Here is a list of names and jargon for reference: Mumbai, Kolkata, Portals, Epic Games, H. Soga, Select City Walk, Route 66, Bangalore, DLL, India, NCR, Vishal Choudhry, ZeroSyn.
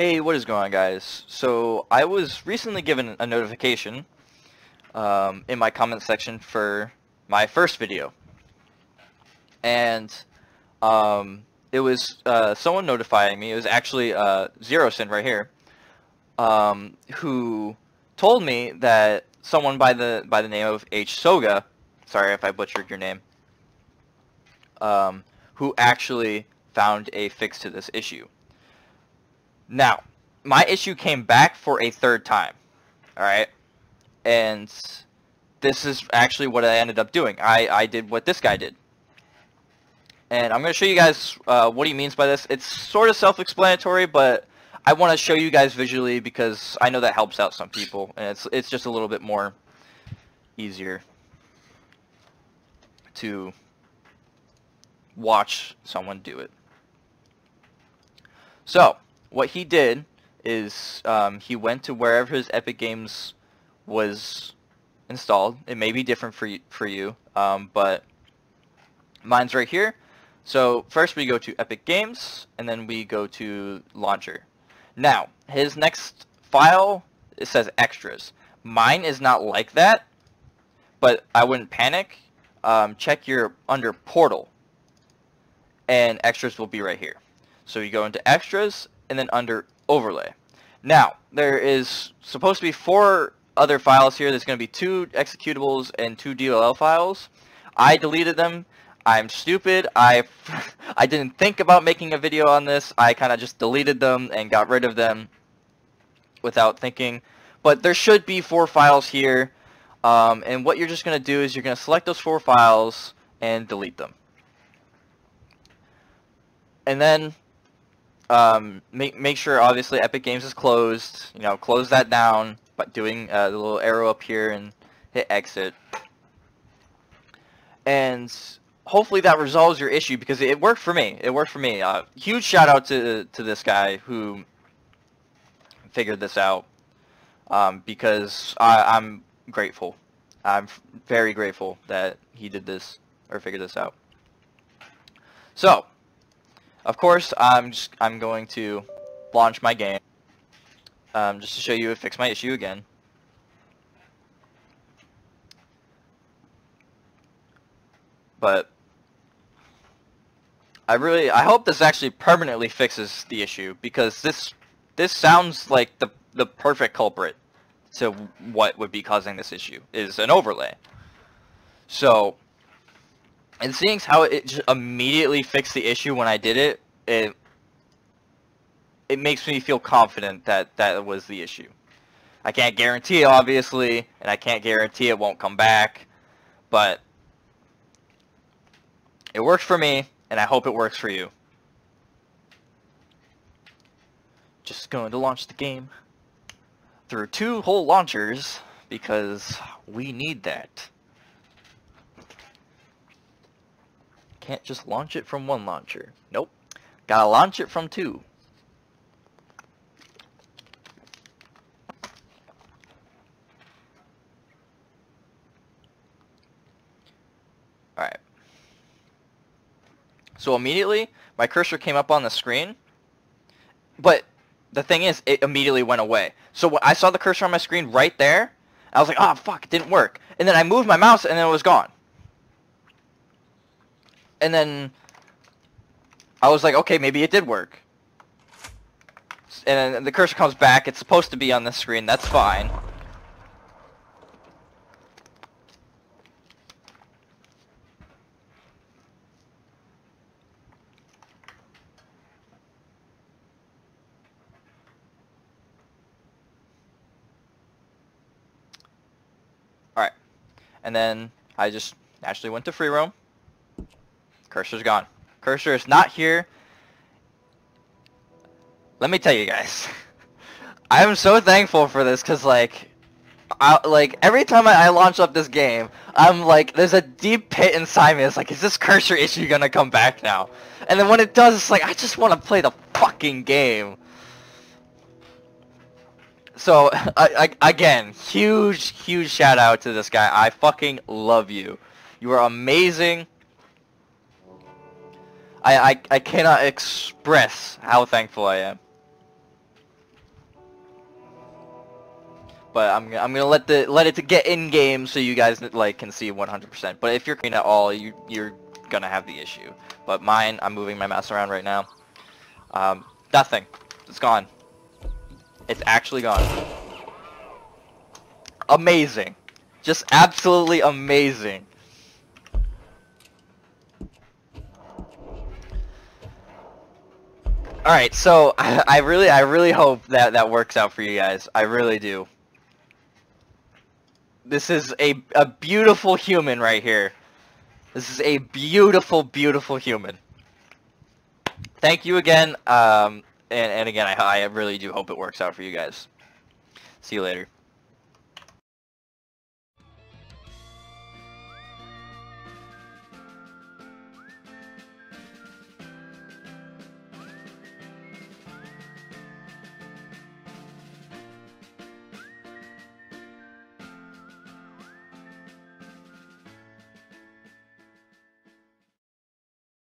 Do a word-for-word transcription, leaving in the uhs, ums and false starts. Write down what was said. Hey, what is going on, guys? So I was recently given a notification um, in my comment section for my first video, and um, it was uh, someone notifying me. It was actually uh, ZeroSyn right here, um, who told me that someone by the by the name of H. Soga, sorry if I butchered your name, um, who actually found a fix to this issue. Now, my issue came back for a third time, alright? And this is actually what I ended up doing. I, I did what this guy did. And I'm going to show you guys uh, what he means by this. It's sort of self-explanatory, but I want to show you guys visually because I know that helps out some people. And it's, it's just a little bit more easier to watch someone do it. So what he did is um, he went to wherever his Epic Games was installed. It may be different for you, for you um, but mine's right here. So first we go to Epic Games, and then we go to Launcher. Now, his next file, it says Extras. Mine is not like that, but I wouldn't panic. Um, check your under Portal, and Extras will be right here. So you go into Extras, and then under Overlay. Now, there is supposed to be four other files here. There's going to be two executables and two D L L files. I deleted them. I'm stupid. I, I didn't think about making a video on this. I kind of just deleted them and got rid of them without thinking. But there should be four files here. Um, and what you're just going to do is you're going to select those four files and delete them. And then Um, make, make sure, obviously, Epic Games is closed. You know, close that down by doing uh, the little arrow up here and hit exit. And hopefully that resolves your issue, because it worked for me. It worked for me. Uh, huge shout out to, to this guy who figured this out, um, because I, I'm grateful. I'm very grateful that he did this or figured this out. So, of course, I'm just, I'm going to launch my game um, just to show you it fixed my issue again. But I really I hope this actually permanently fixes the issue, because this this sounds like the the perfect culprit to what would be causing this issue is an overlay. So. And seeing how it just immediately fixed the issue when I did it, it it makes me feel confident that that was the issue. I can't guarantee it, obviously, and I can't guarantee it won't come back, but it worked for me, and I hope it works for you. Just going to launch the game through two whole launchers, because we need that. Can't just launch it from one launcher. Nope. Gotta launch it from two. Alright. So immediately, my cursor came up on the screen. But the thing is, it immediately went away. So when I saw the cursor on my screen right there, I was like, oh, fuck, it didn't work. And then I moved my mouse and then it was gone. And then I was like, okay, maybe it did work. And then the cursor comes back. It's supposed to be on this screen. That's fine. Alright. And then I just naturally went to free roam. Cursor's gone. Cursor is not here. Let me tell you guys, I am so thankful for this, because like, I, like every time I, I launch up this game, I'm like, there's a deep pit inside me. It's like, is this cursor issue gonna come back now? And then when it does, it's like, I just want to play the fucking game. So I, I, again, huge, huge shout out to this guy. I fucking love you. You are amazing. I, I, I cannot express how thankful I am. But I'm I'm gonna let the let it to get in game so you guys like can see one hundred percent. But if you're green at all, you you're gonna have the issue. But mine, I'm moving my mouse around right now. Um, nothing. It's gone. It's actually gone. Amazing. Just absolutely amazing. All right, so I, I really, I really hope that that works out for you guys. I really do. This is a a beautiful human right here. This is a beautiful, beautiful human. Thank you again, um, and and again, I I really do hope it works out for you guys. See you later.